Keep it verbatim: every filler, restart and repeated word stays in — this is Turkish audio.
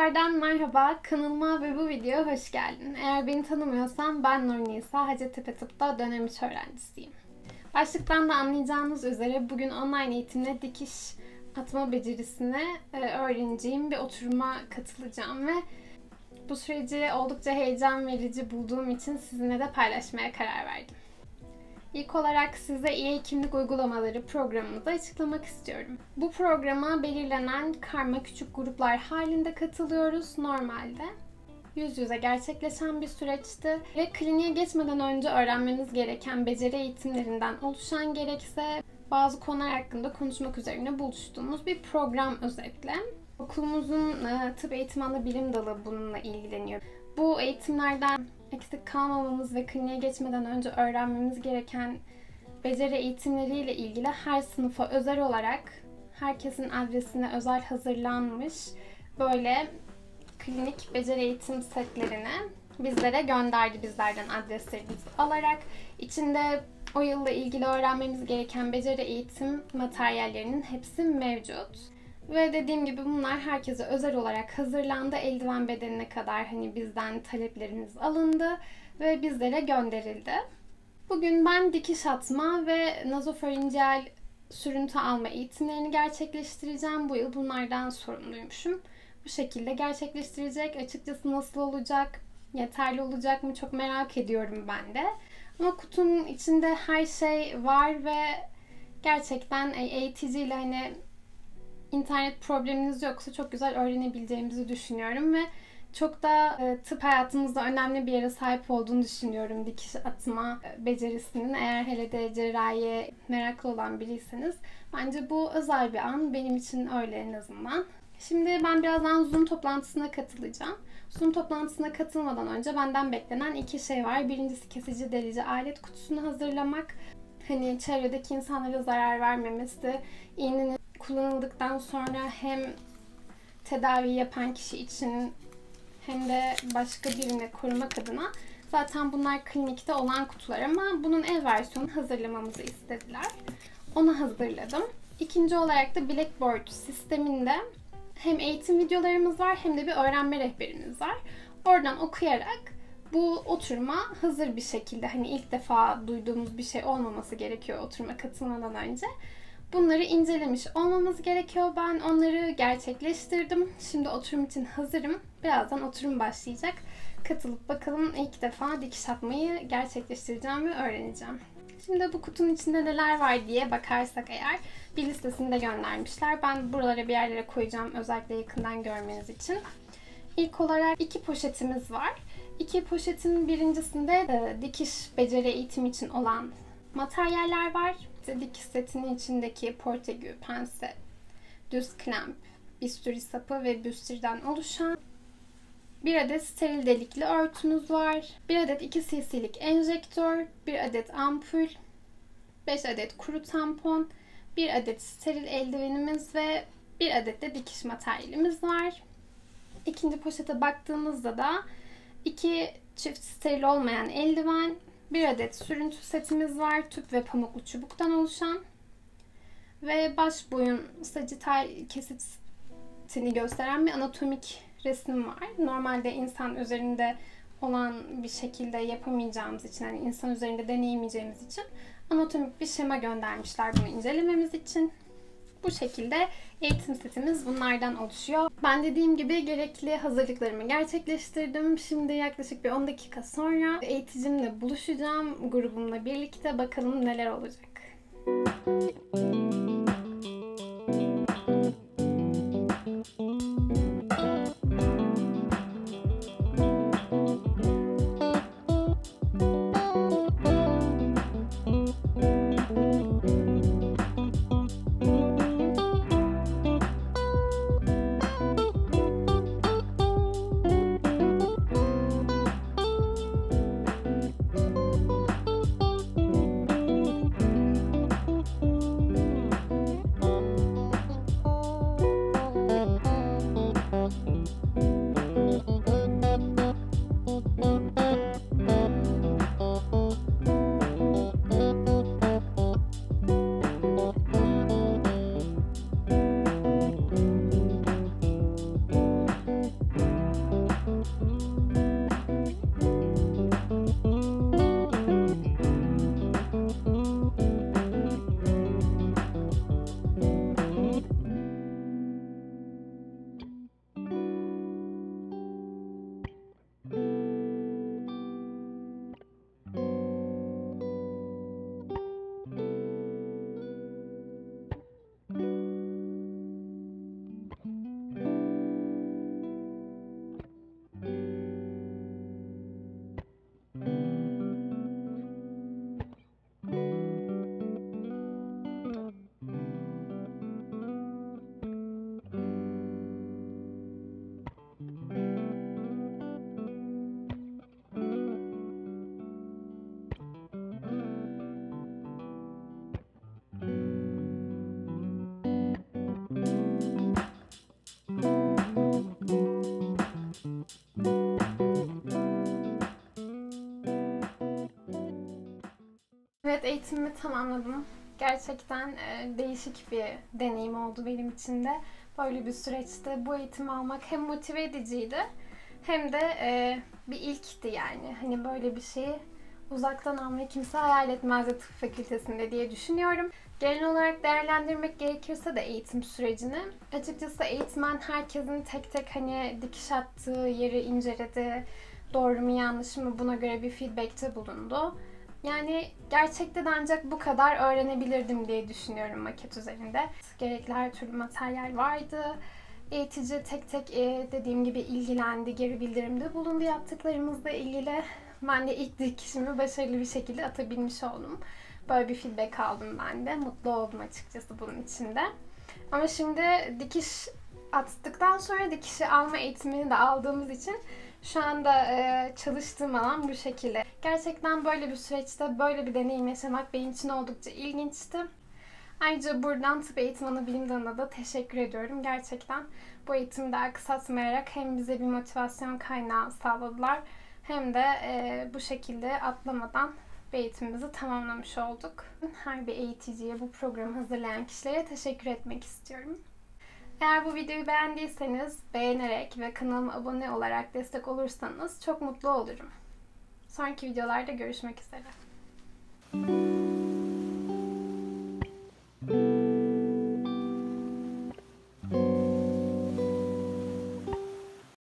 Tekrardan merhaba, kanalıma ve bu videoya hoş geldin. Eğer beni tanımıyorsan ben Nurnisa, Hacettepe Tıp'ta dönem üç öğrencisiyim. Başlıktan da anlayacağınız üzere bugün online eğitimle dikiş atma becerisine öğreneceğim bir oturuma katılacağım ve bu süreci oldukça heyecan verici bulduğum için sizinle de paylaşmaya karar verdim. İlk olarak size e-hekimlik uygulamaları programımızı açıklamak istiyorum. Bu programa belirlenen karma küçük gruplar halinde katılıyoruz normalde. Yüz yüze gerçekleşen bir süreçti ve kliniğe geçmeden önce öğrenmeniz gereken beceri eğitimlerinden oluşan gerekse bazı konular hakkında konuşmak üzerine buluştuğumuz bir program özetle. Okulumuzun tıp eğitimi alanı bilim dalı bununla ilgileniyor. Bu eğitimlerden eksik kalmamamız ve kliniğe geçmeden önce öğrenmemiz gereken beceri eğitimleriyle ilgili her sınıfa özel olarak herkesin adresine özel hazırlanmış böyle klinik beceri eğitim setlerini bizlere gönderdi, bizlerden adreslerimizi alarak. İçinde o yılla ilgili öğrenmemiz gereken beceri eğitim materyallerinin hepsi mevcut. Ve dediğim gibi bunlar herkese özel olarak hazırlandı. Eldiven bedenine kadar hani bizden taleplerimiz alındı ve bizlere gönderildi. Bugün ben dikiş atma ve nazofaringeal sürüntü alma eğitimlerini gerçekleştireceğim. Bu yıl bunlardan sorumluymuşum. Bu şekilde gerçekleştirecek. Açıkçası nasıl olacak, yeterli olacak mı çok merak ediyorum ben de. Ama kutunun içinde her şey var ve gerçekten eğiticiyle hani İnternet probleminiz yoksa çok güzel öğrenebileceğimizi düşünüyorum ve çok da tıp hayatımızda önemli bir yere sahip olduğunu düşünüyorum dikiş atma becerisinin. Eğer hele de cerrahiye meraklı olan biriyseniz bence bu özel bir an, benim için öyle en azından. Şimdi ben birazdan Zoom toplantısına katılacağım. Zoom toplantısına katılmadan önce benden beklenen iki şey var. Birincisi kesici delici alet kutusunu hazırlamak. Hani çevredeki insanlara zarar vermemesi, iğnenin kullanıldıktan sonra hem tedavi yapan kişi için hem de başka birini korumak adına zaten bunlar klinikte olan kutular ama bunun ev versiyonu hazırlamamızı istediler. Onu hazırladım. İkinci olarak da Blackboard sisteminde hem eğitim videolarımız var hem de bir öğrenme rehberimiz var. Oradan okuyarak bu oturuma hazır bir şekilde, hani ilk defa duyduğumuz bir şey olmaması gerekiyor oturuma katılmadan önce. Bunları incelemiş olmamız gerekiyor. Ben onları gerçekleştirdim. Şimdi oturum için hazırım. Birazdan oturum başlayacak. Katılıp bakalım, ilk defa dikiş atmayı gerçekleştireceğim ve öğreneceğim. Şimdi bu kutunun içinde neler var diye bakarsak eğer bir listesini de göndermişler. Ben buralara bir yerlere koyacağım özellikle yakından görmeniz için. İlk olarak iki poşetimiz var. İki poşetin birincisinde dikiş beceri eğitimi için olan materyaller var. İşte dikiş setinin içindeki portegü, pense, düz klemp, bisturi sapı ve büstirden oluşan bir adet steril delikli örtümüz var. Bir adet iki cc lik enjektör, bir adet ampul, beş adet kuru tampon, bir adet steril eldivenimiz ve bir adet de dikiş materyalimiz var. İkinci poşete baktığımızda da iki çift steril olmayan eldiven, bir adet sürüntü setimiz var. Tüp ve pamuklu çubuktan oluşan. Ve baş boyun sacital kesitini gösteren bir anatomik resim var. Normalde insan üzerinde olan bir şekilde yapamayacağımız için, yani insan üzerinde deneyemeyeceğimiz için anatomik bir şema göndermişler bunu incelememiz için. Bu şekilde eğitim setimiz bunlardan oluşuyor. Ben dediğim gibi gerekli hazırlıklarımı gerçekleştirdim. Şimdi yaklaşık bir on dakika sonra eğiticimle buluşacağım. Grubumla birlikte bakalım neler olacak. Evet, eğitimimi tamamladım. Gerçekten değişik bir deneyim oldu benim için de. Böyle bir süreçte bu eğitimi almak hem motive ediciydi hem de bir ilkti yani. Hani böyle bir şeyi uzaktan almayı kimse hayal etmezdi tıp fakültesinde diye düşünüyorum. Genel olarak değerlendirmek gerekirse de eğitim sürecini, açıkçası eğitmen herkesin tek tek hani dikiş attığı yeri inceledi, doğru mu yanlış mı buna göre bir feedback'te bulundu. Yani gerçekten ancak bu kadar öğrenebilirdim diye düşünüyorum maket üzerinde. Gerekli her türlü materyal vardı. Eğitici tek tek dediğim gibi ilgilendi, geri bildirimde bulundu yaptıklarımızla ilgili. Ben de ilk dikişimi başarılı bir şekilde atabilmiş oldum. Böyle bir feedback aldım ben de. Mutlu oldum açıkçası bunun için de. Ama şimdi dikiş attıktan sonra dikişi alma eğitimini de aldığımız için şu anda çalıştığım alan bu şekilde. Gerçekten böyle bir süreçte böyle bir deneyim yaşamak benim için oldukça ilginçti. Ayrıca buradan Tıp Eğitim Anabilim Dalı'na da teşekkür ediyorum. Gerçekten bu eğitimi daha kısaltmayarak hem bize bir motivasyon kaynağı sağladılar hem de bu şekilde atlamadan bir eğitimimizi tamamlamış olduk. Her bir eğiticiye, bu programı hazırlayan kişilere teşekkür etmek istiyorum. Eğer bu videoyu beğendiyseniz beğenerek ve kanalıma abone olarak destek olursanız çok mutlu olurum. Sonraki videolarda görüşmek üzere.